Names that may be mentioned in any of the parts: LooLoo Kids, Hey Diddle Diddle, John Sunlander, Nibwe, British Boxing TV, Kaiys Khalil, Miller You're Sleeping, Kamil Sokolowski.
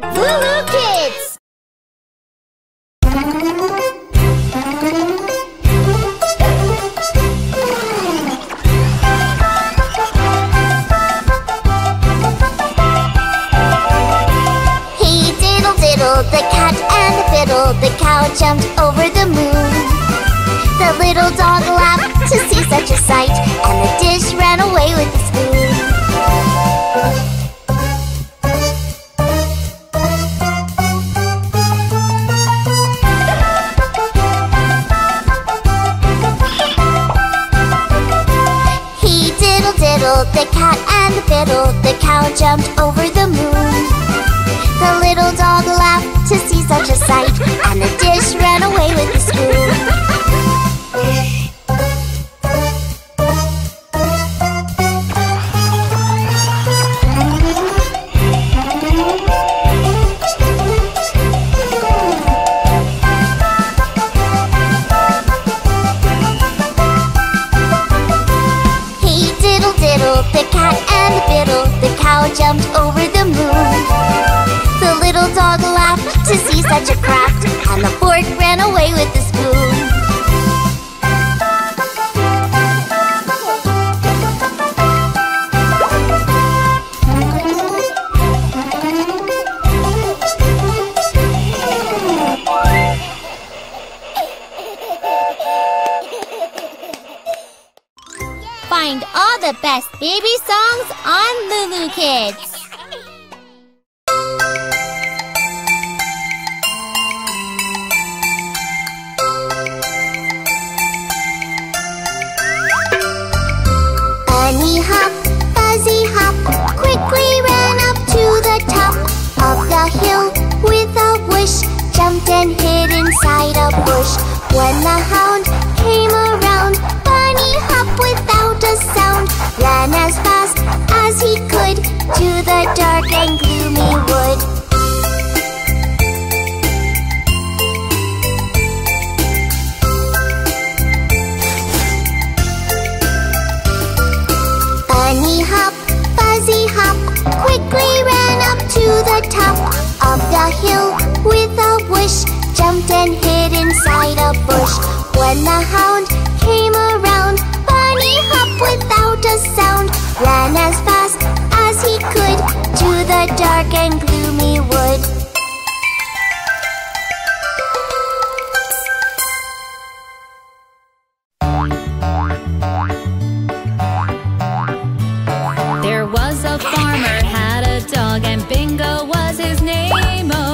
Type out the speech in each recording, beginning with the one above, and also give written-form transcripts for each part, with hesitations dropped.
LooLoo Kids! He diddle-diddled the cat and the fiddle. The cow jumped over the moon. The little dog laughed to see such a sight, and the dish ran away with the spoon. The cat and the fiddle, the cow jumped over the moon. The little dog laughed to see such a sight, and the dish ran away with the spoon. The cat and the fiddle, the cow jumped over the moon. The little dog laughed to see such a craft, and the fork ran away with the spoon. Find all the best baby songs on LooLoo Kids. Bunny hop, fuzzy hop, quickly ran up to the top of the hill with a wish, jumped and hid inside a bush. When the hound came around, Bunny hopped without a sound, ran as fast as he could to the dark and gloomy wood. Bunny hop, fuzzy hop, quickly ran up to the top of the hill with a wish, jumped and hid inside a bush. When the hound came around, Bunny hopped without a sound, ran as fast as he could to the dark and gloomy wood. There was a farmer had a dog, and Bingo was his name. Oh,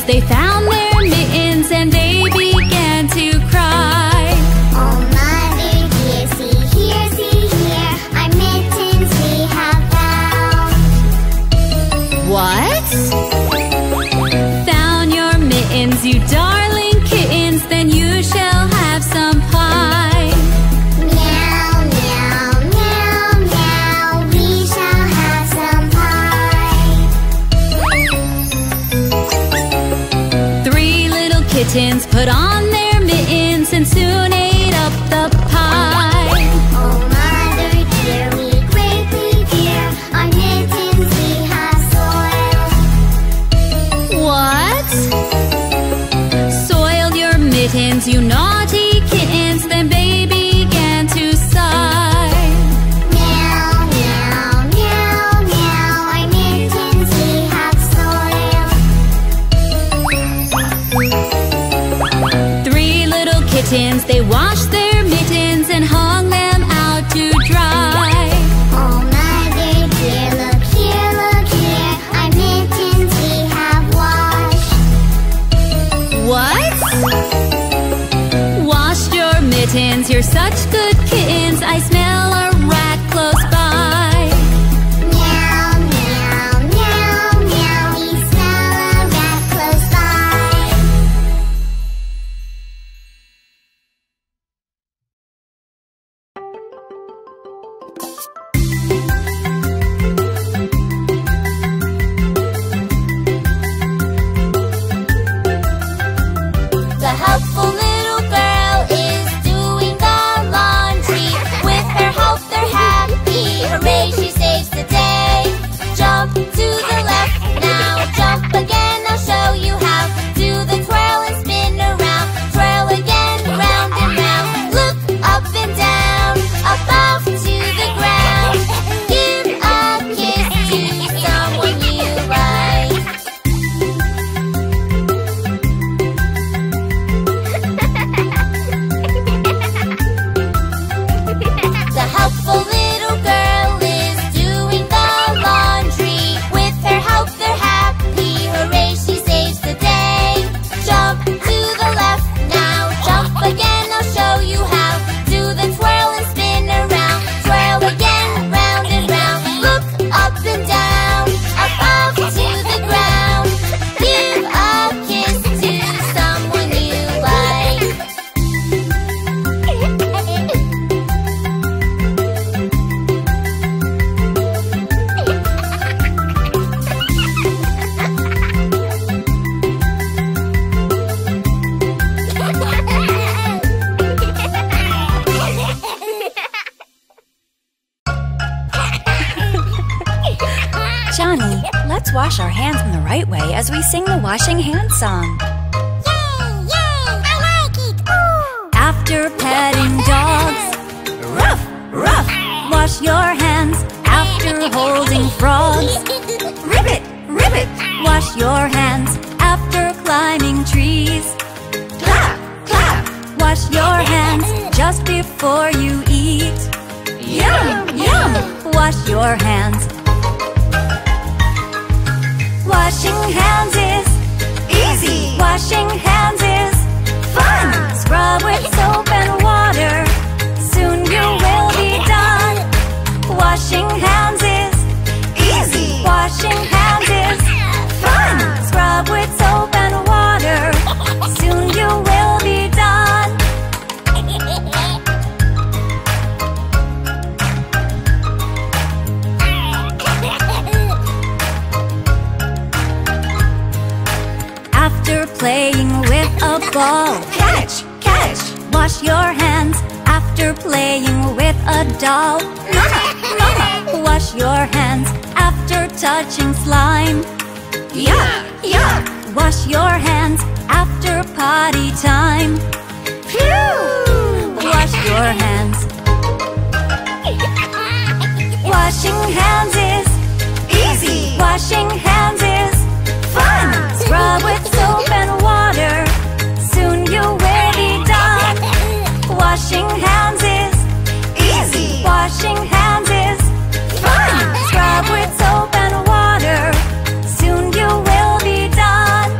mittens. They found their mittens and they began to cry. Oh, Mother dear, see here, our mittens we have found. What? Found your mittens, you darling kittens, then you shall have some pie. Put on their mittens and soon ate up the pie. Oh, Mother dear, we greatly fear our mittens we have soiled. What? Soiled your mittens, you naughty kittens, then baby began to sigh. Meow, meow, meow, meow, our mittens we have soiled. Three little kittens, they washed their mittens and hung them out to dry. Oh, Mother dear, look here, our mittens we have washed. What? Washed your mittens, you're such good kittens, I smell a rat close by. Wash our hands in the right way as we sing the washing hands song. Yay, yay, I like it, ooh! After petting dogs, ruff, ruff, wash your hands. After holding frogs, ribbit, ribbit, wash your hands. After climbing trees, clap, clap, wash your hands. Just before you eat, yum, yum, wash your hands. Washing hands is easy. Washing hands is fun. Scrub with soap and water. Soon you will be done. Washing hands is easy. Washing hands is fun. Scrub with soap and water. Soon you will be done. After playing with a ball, catch, catch, wash your hands. After playing with a doll, mama, mama, wash your hands. After touching slime, yuck, yuck, wash your hands. After potty time, phew, wash your hands. Washing hands is easy. Washing hands is fun. Scrub with soap and water. Soon you will be done. Washing hands is easy. Washing hands is fun. Scrub with soap and water. Soon you will be done.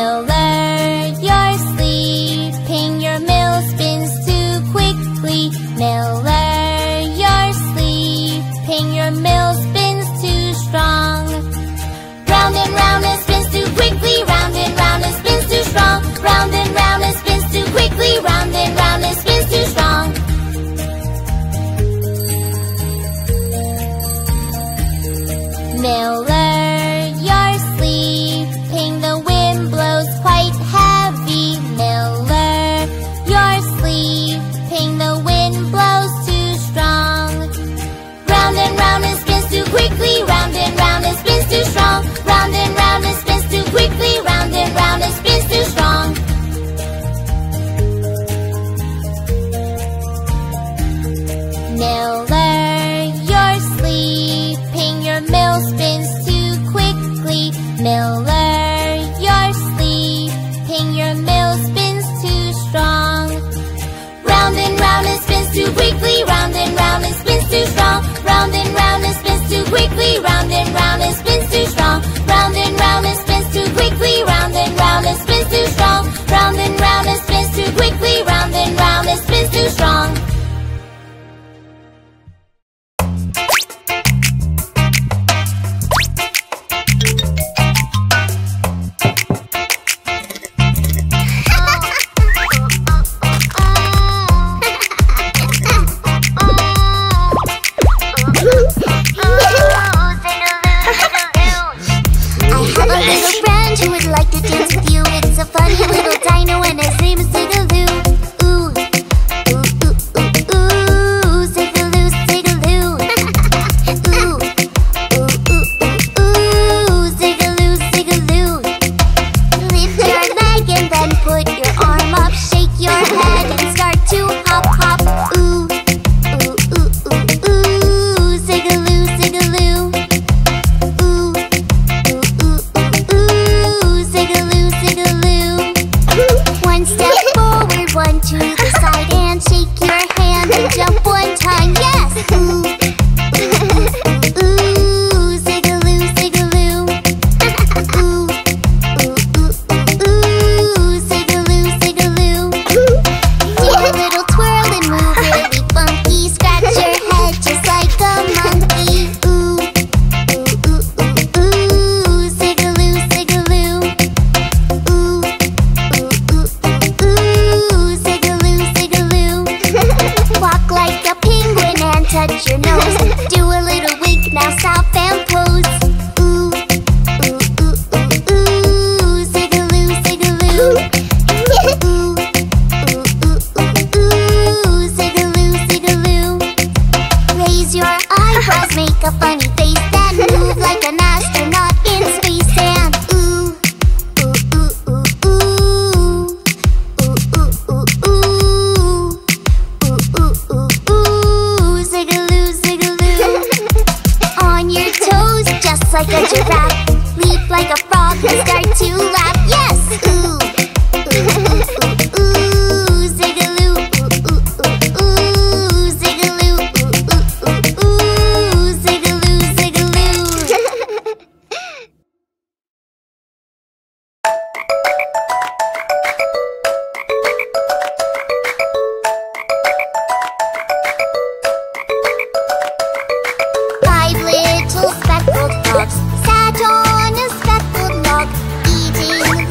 Miller, you're sleeping. Your mill spins too quickly. Miller, you're sleeping. Your mill spins too strong. Round and round it spins too quickly. Round and round it spins too strong. Round and round it spins too quickly. Round and round it spins too strong. Miller, you're sleeping. The wind blows quite heavy. Miller, you're sleeping. The wind blows too strong. Round and round it spins too quickly. Round and round it spins too strong. Round and round it spins too quickly. Round and round it spins too strong. Miller, you're sleeping. Your mill spins too quickly. Miller, you're sleeping. Your mill spins too strong. Round and round it spins too quickly. Round and round it spins too strong. Round and round it spins too quickly. Round and round it spins too strong. Round and round it spins too quickly. Round and round it spins too strong. Round and round it spins too quickly. Round and round it spins too strong.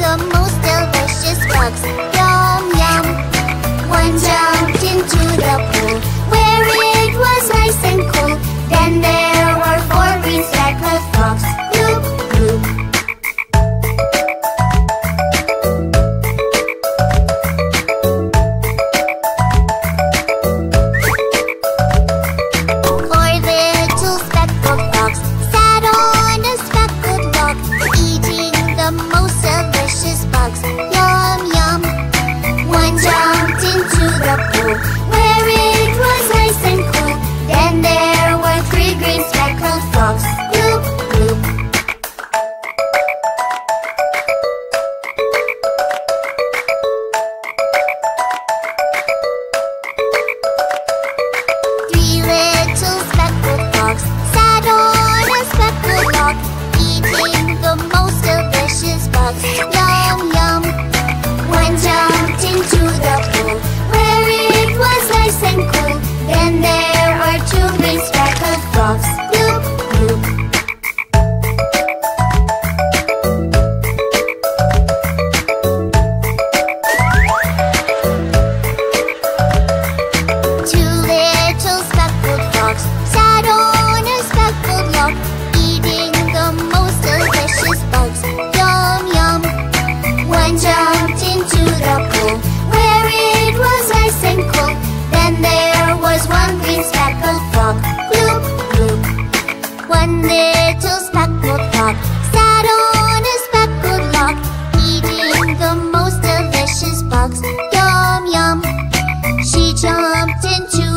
Most delicious bugs, yum yum.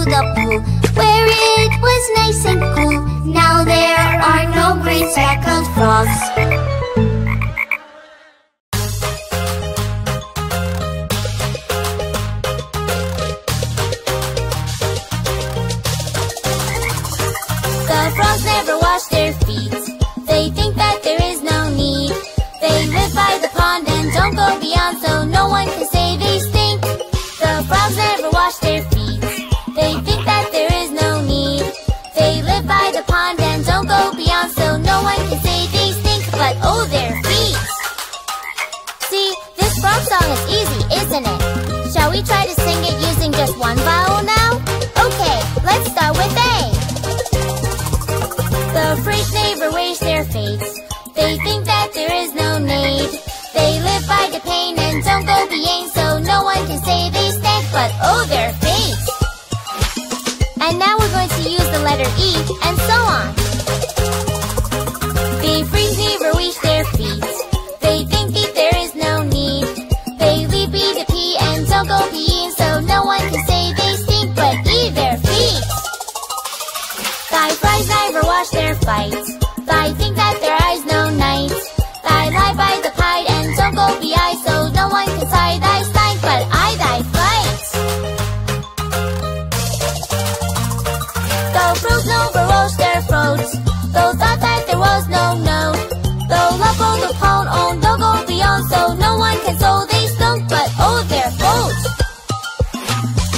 the pool where it was nice and cool. Now there are no green speckled frogs. The frogs never wash their feet. They think that there is no need. They live by the pond and don't go beyond, so no one can say they stink. The frogs never wash their feet. They think that there is no need. They live by the pond and don't go beyond, so no one can say they stink. But oh, their feet! See, this frog song is easy, isn't it? Shall we try to sing it using just one vowel now? Okay, let's start with A. The freight never wash their feet. They think that there is no need. They live by the pain and don't go beyond, so no one can say they stink. But oh, their feet! And now we're going to use the letter E and so on. They freeze never reach their feet. They think that there is no need. They leave B to P and don't go beyond, so no one can say they stink. But E, their feet! Thy flies never wash their fights. Thy think that their eyes no night. Thy lie by the pie and don't go be I, so no one can tie thy stink. But I thy flights. Though fruits never wash their fruits. Though thought that there was no no. Though love on the pond on don't go beyond, so no one can so they stunk. But oh, their boats.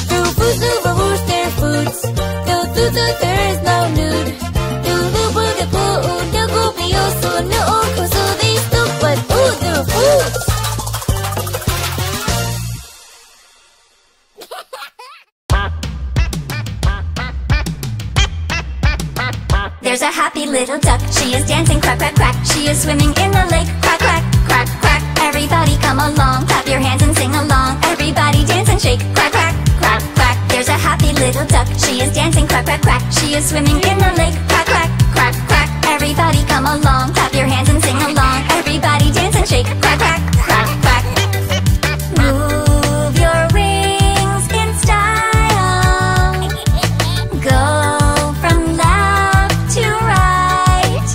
Through fruits never wash their fruits. Though through there is no nude. There's a happy little duck. She is dancing, quack, quack, quack. She is swimming in the lake, quack, quack, quack, quack. Everybody come along, clap your hands and sing along. Everybody dance and shake, quack, quack, quack, quack. There's a happy little duck. She is dancing, quack, quack, quack. She is swimming in the lake, quack, quack, quack, quack. Everybody come along, clap your hands and sing along. Everybody dance and shake, quack, quack, quack, quack. Move your rings in style. Go from left to right.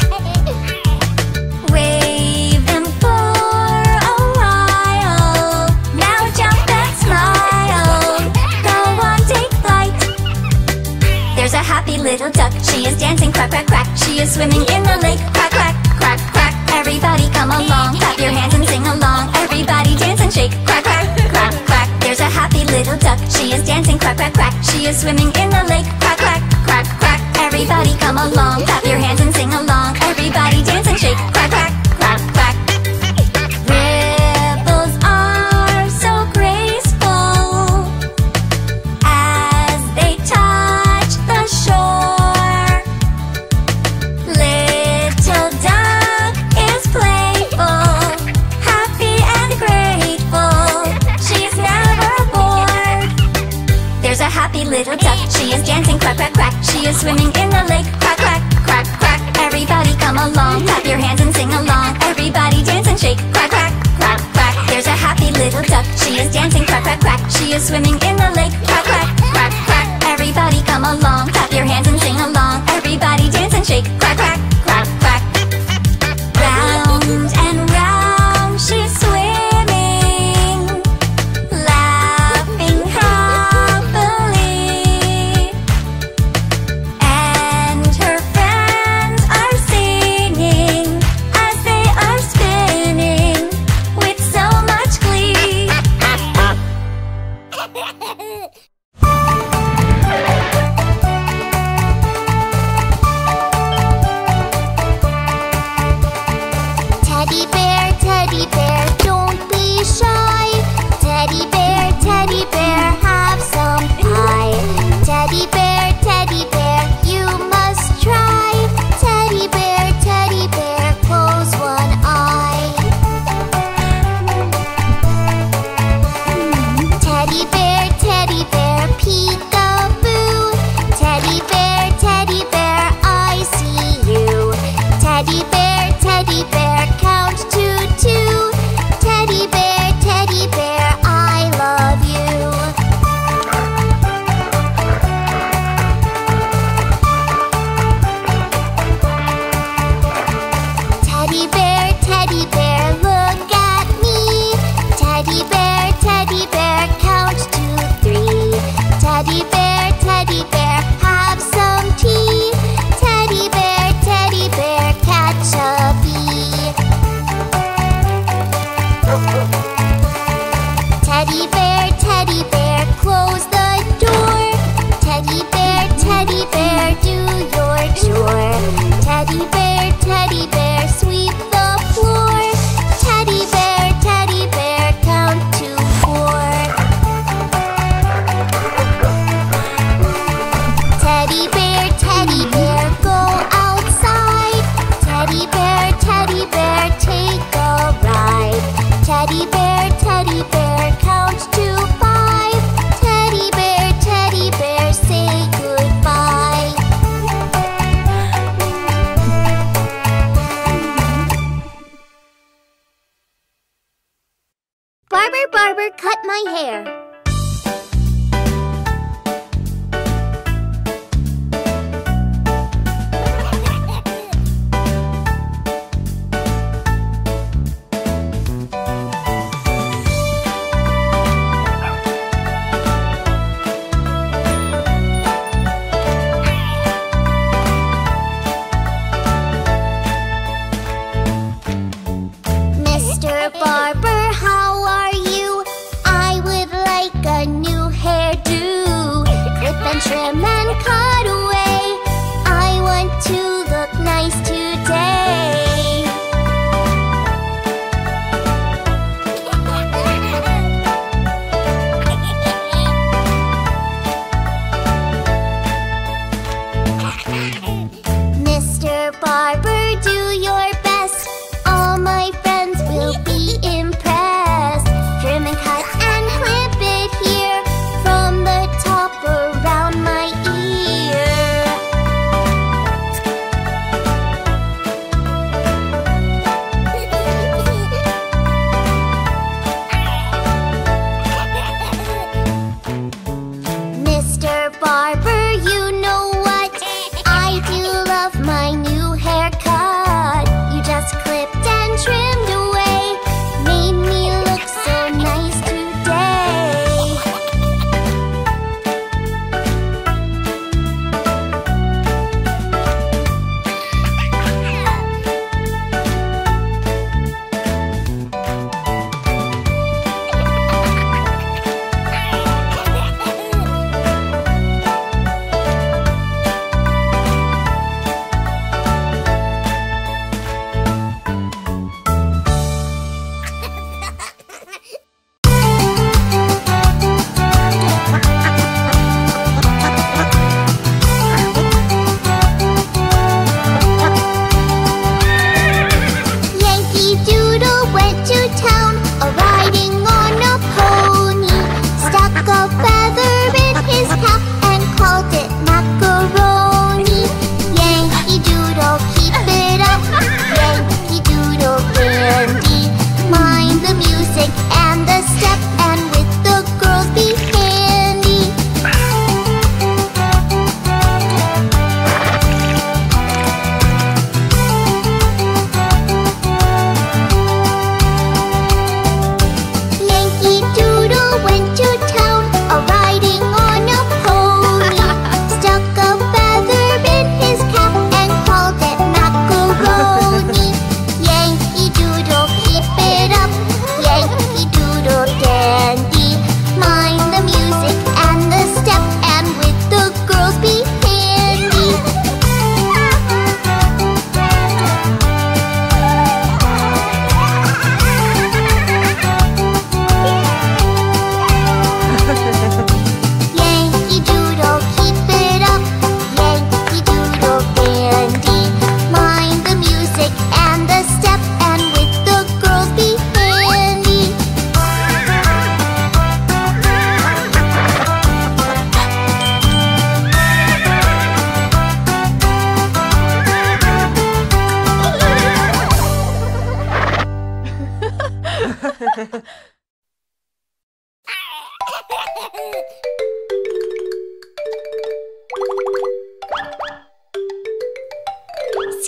Wave them for a while. Now jump and smile. Go on, take flight. There's a happy little duck. She is dancing, quack, quack, quack. She is swimming in the lake, quack, quack, quack, quack. Everybody come along, clap your hands and sing along. Everybody dance and shake, quack, quack, quack, quack. There's a happy little duck. She is dancing, quack, quack, quack. She is swimming in the lake, quack, quack, quack, quack. Everybody come along, clap your hands and sing along. Everybody dance and shake, quack, quack, quack, quack. Ripples are so graceful as they touch the shore. Little duck, she is dancing, quack, quack, quack. She is swimming in the lake, quack, quack, quack, quack. Everybody come along, clap your hands and sing along. Everybody dance and shake, quack, quack, quack, quack. There's a happy little duck. She is dancing, quack, quack, quack. She is swimming in the lake, quack, quack, quack, quack. Everybody come along, clap your hands and sing along. Everybody dance and shake, quack, quack, quack, quack. Round and round she swims.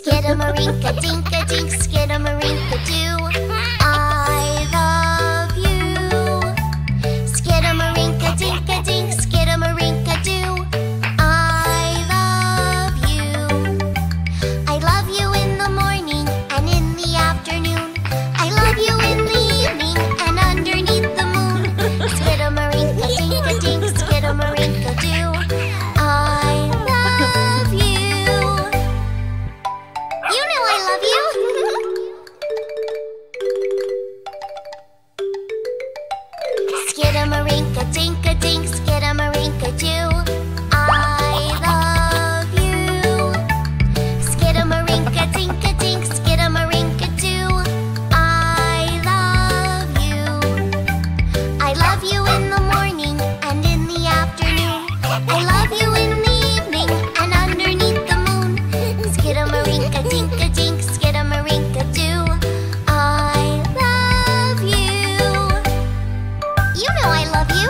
Skidamarinka-dinka-dink, skidamarinka-doo. I love you. Skidamarinka-dinka-dink, skidamarinka-doo. I love you. I love you in the morning and in the afternoon. I love you in the evening and underneath the moon. Skidamarinka-dinka-dink, skidamarinka-doo. Skidamarinka-dinka-dink, skidamarinka-doo. I love you. You know I love you.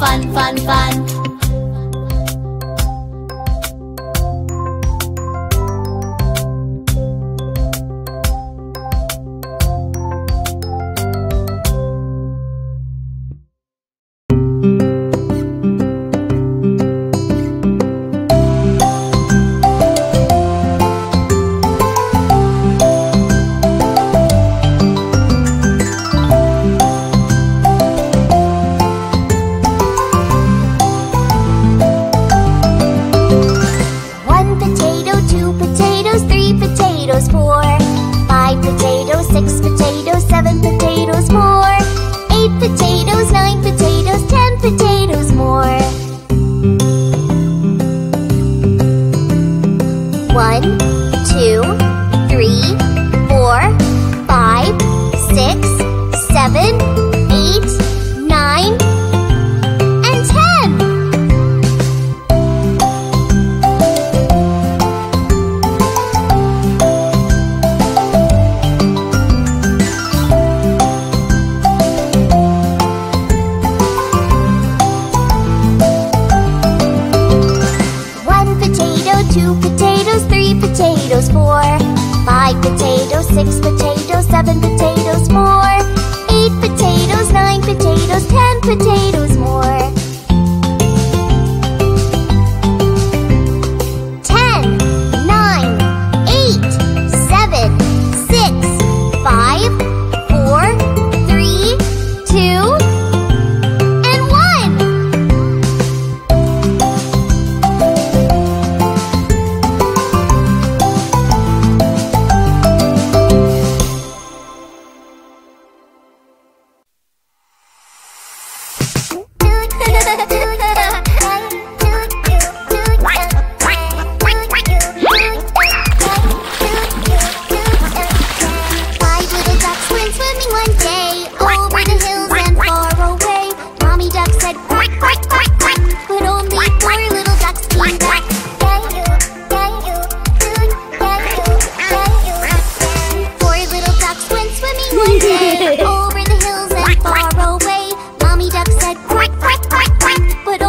fun, fun, fun. Over the hills and far away, Mommy Duck said, quack, quack, quack, quack. But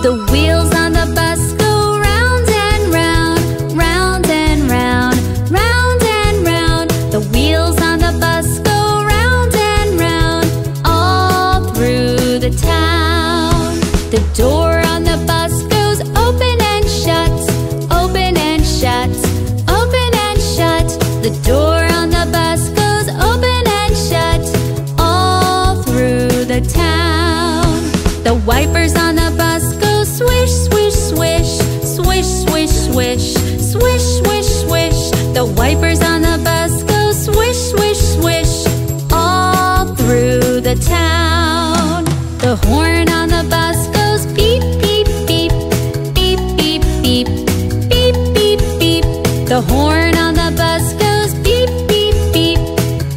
The wheels on the bus go round and round, round and round, round and round. The wheels on the bus go round and round, all through the town. The door on the bus goes open and shuts, open and shuts, open and shut. The door on the bus goes open and shut, all through the town. The wipers on the bus go swish, swish, swish, swish, swish, swish, swish, swish, swish. The wipers on the bus go swish, swish, swish, all through the town. The horn on the bus goes beep, beep, beep, beep, beep, beep, beep, beep, beep. The horn on the bus goes beep, beep, beep,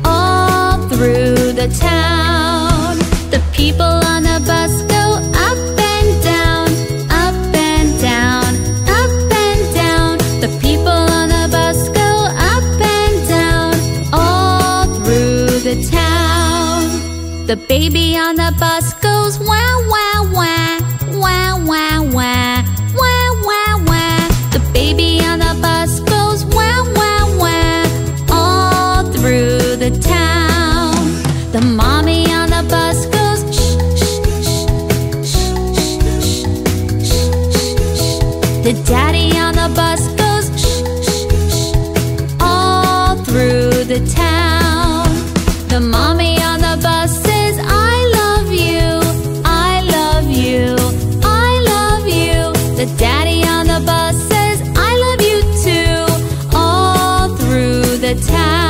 all through the town. The people on the bus go up and down, up and down, up and down. The people on the bus go up and down, all through the town. The baby on the bus goes wah, wah, wah, wah, wah, wah, wah, wah, wah. The baby on the bus goes wah, wah, wah, all through the town. The mommy on the bus goes the daddy on the bus goes shh, shh, shh, all through the town. The mommy on the bus says, I love you, I love you, I love you. The daddy on the bus says, I love you too, all through the town.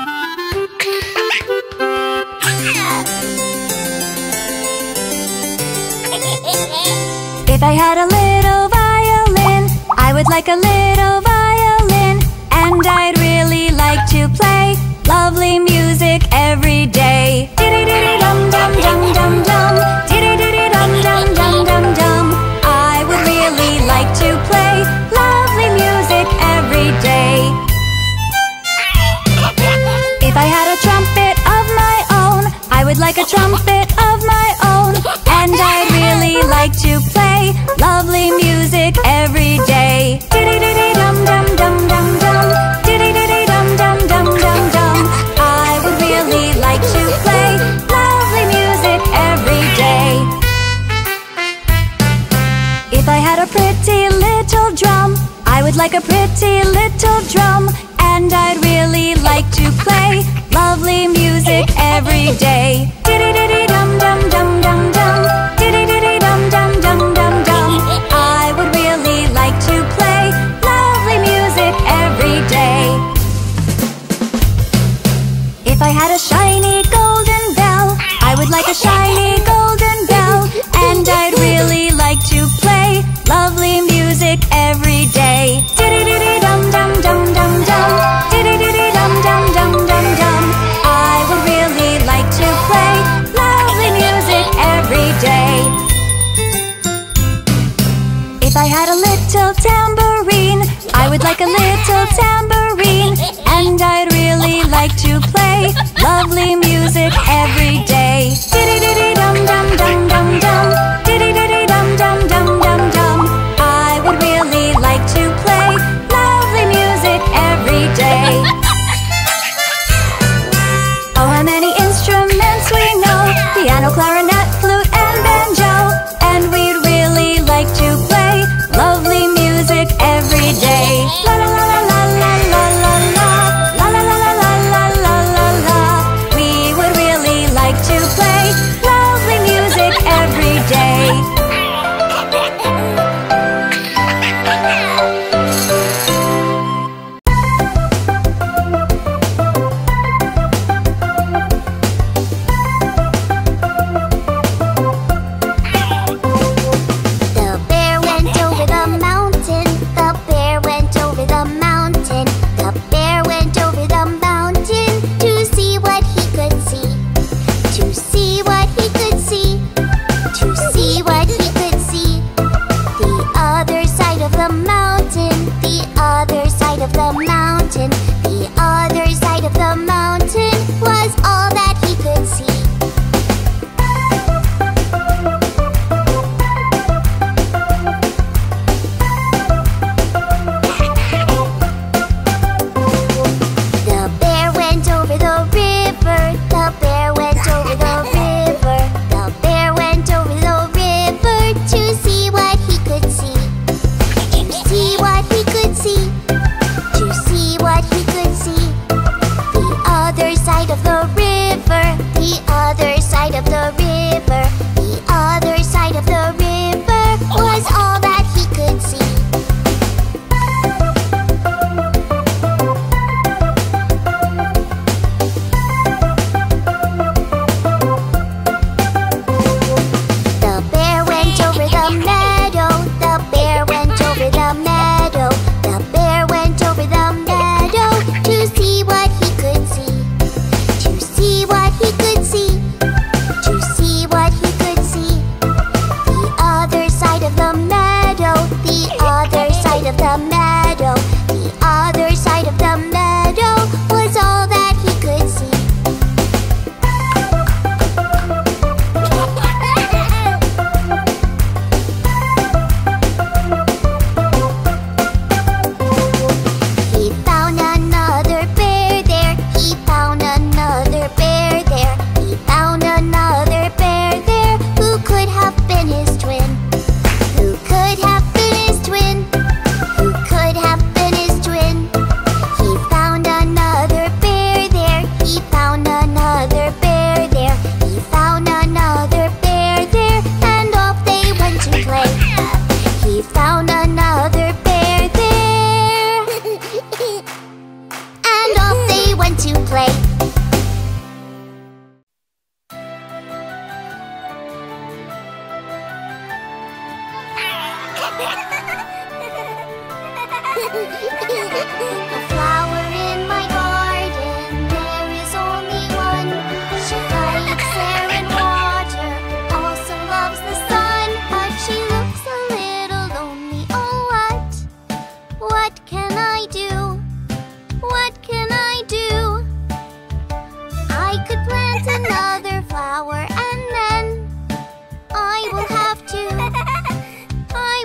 If I had a little violin, I would like a little violin, and I'd really like to play lovely music every day. Diddy diddy dum dum dum dum dum, diddy diddy dum dum dum dum dum. I would really like to play lovely music every day. If I had a trumpet of my own, I would like a trumpet of my own, and I'd really like to play lovely music every day. Diddy diddy dum dum dum dum dum, diddy diddy dum dum dum dum dum. I would really like to play lovely music every day. If I had a pretty little drum, I I would like a pretty little drum, and I'd really like to play lovely music every day. Diddy-diddy-dum-dum-dum-dum-dum, diddy-diddy-dum-dum-dum-dum-dum. I would really like to play lovely music every day. If I had a shiny golden bell, I would like a shiny golden bell, and I'd really like to play lovely music every day. Diddy-diddy-dum-dum-dum-dum-dum, diddy-diddy-dum-dum-dum-dum-dum. I would really like to play lovely music every day. If I had a little tambourine, I would like a little tambourine, and I'd really like to play lovely music every day. Diddy-diddy-dum-dum-dum-dum-dum, diddy-diddy-dum-dum-dum-dum-dum. I would really like to play lovely music every day. Oh, how many instruments we know, piano, clarinet, flute, and banjo, and we'd really like to play lovely music every day. I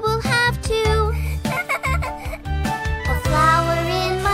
will have to. A flower in my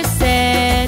said,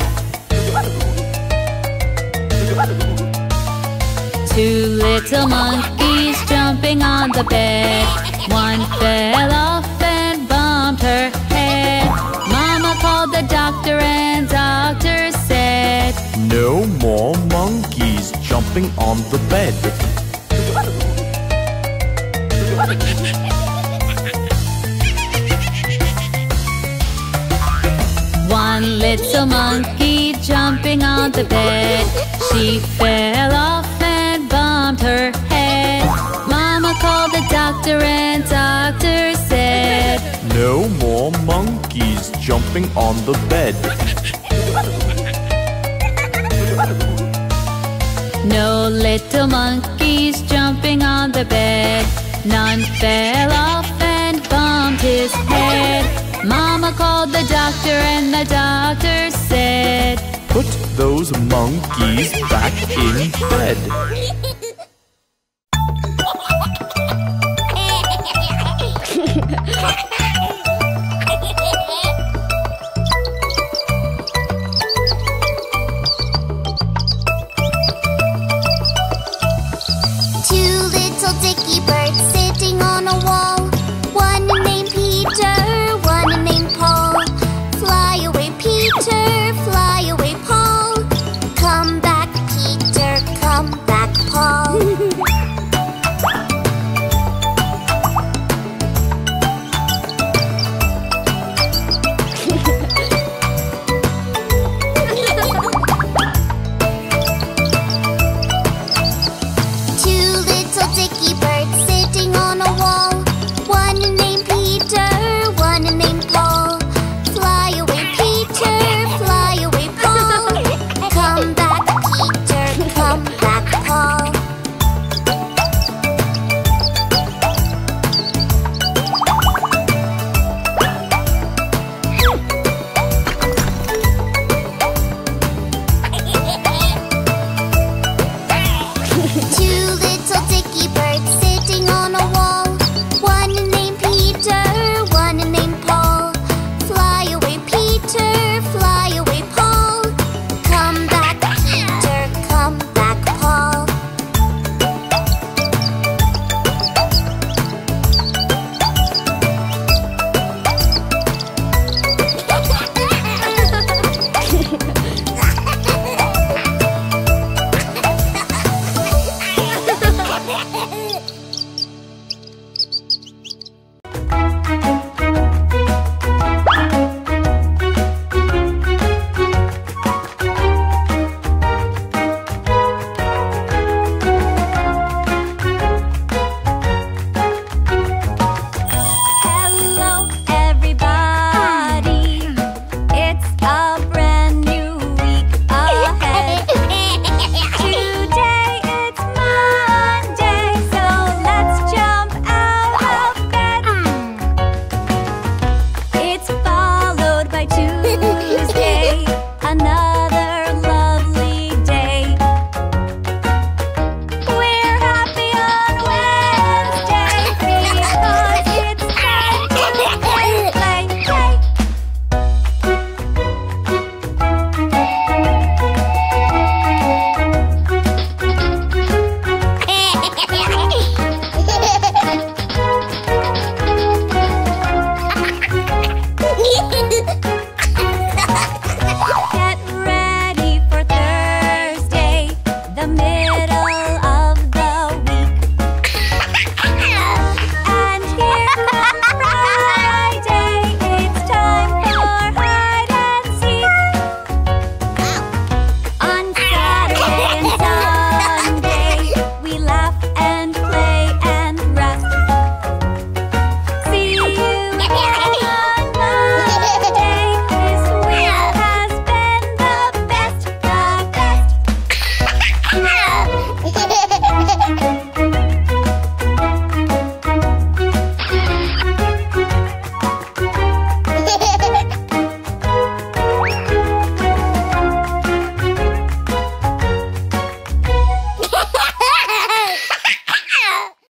2 little monkeys jumping on the bed. One fell off and bumped her head. Mama called the doctor and doctor said, no more monkeys jumping on the bed. 1 little monkey jumping on the bed. She fell off and bumped her head. Mama called the doctor and doctor said, no more monkeys jumping on the bed. No little monkeys jumping on the bed. None fell off and bumped his head. Mama called the doctor and the doctor said, put those monkeys back in bed.